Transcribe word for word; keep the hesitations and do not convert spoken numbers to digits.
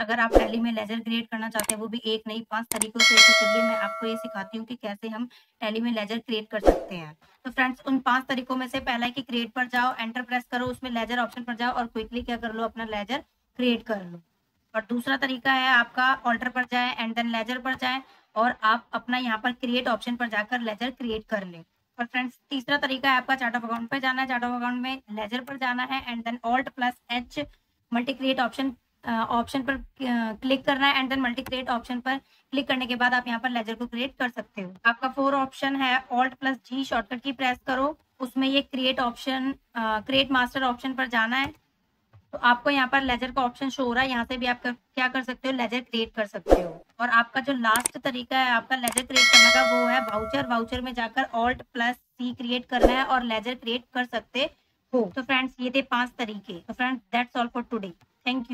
अगर आप टैली में लेजर क्रिएट करना चाहते हैं, वो भी एक नहीं पांच तरीकों से, तो चलिए मैं आपको ये सिखाती हूँ कि कैसे हम टैली में लेजर क्रिएट कर सकते हैं। तो फ्रेंड्स, उन पांच तरीकों में से पहला है कि क्रिएट पर जाओ, एंटर प्रेस करो, उसमें लेजर ऑप्शन पर जाओ और क्विकली क्या कर लो, अपना लेजर क्रिएट कर लो। और दूसरा तरीका है आपका ऑल्टर पर जाए एंड देन लेजर पर जाए और आप अपना यहाँ पर क्रिएट ऑप्शन पर जाकर लेजर क्रिएट कर लें। और फ्रेंड्स, तीसरा तरीका है आपका चार्ट ऑफ अकाउंट पे जाना है, चार्ट ऑफ अकाउंट में लेजर पर जाना है and then alt plus H multi create option option पर क्लिक करना है and then multi create option पर क्लिक करने के बाद आप यहाँ पर लेजर को क्रिएट कर सकते हो। आपका फोर ऑप्शन है, ऑल्ट प्लस जी शॉर्टकट की प्रेस करो, उसमें ये create option create master option पर जाना है। तो आपको यहाँ पर लेजर का ऑप्शन शो हो रहा है, यहाँ से भी आप क्या कर सकते हो, लेजर क्रिएट कर सकते हो। और आपका जो लास्ट तरीका है आपका लेजर क्रिएट करने का, वो है वाउचर। वाउचर में जाकर ऑल्ट प्लस सी क्रिएट करना है और लेजर क्रिएट कर सकते हो। तो फ्रेंड्स, ये थे पांच तरीके। तो friends, that's all for today. Thank you.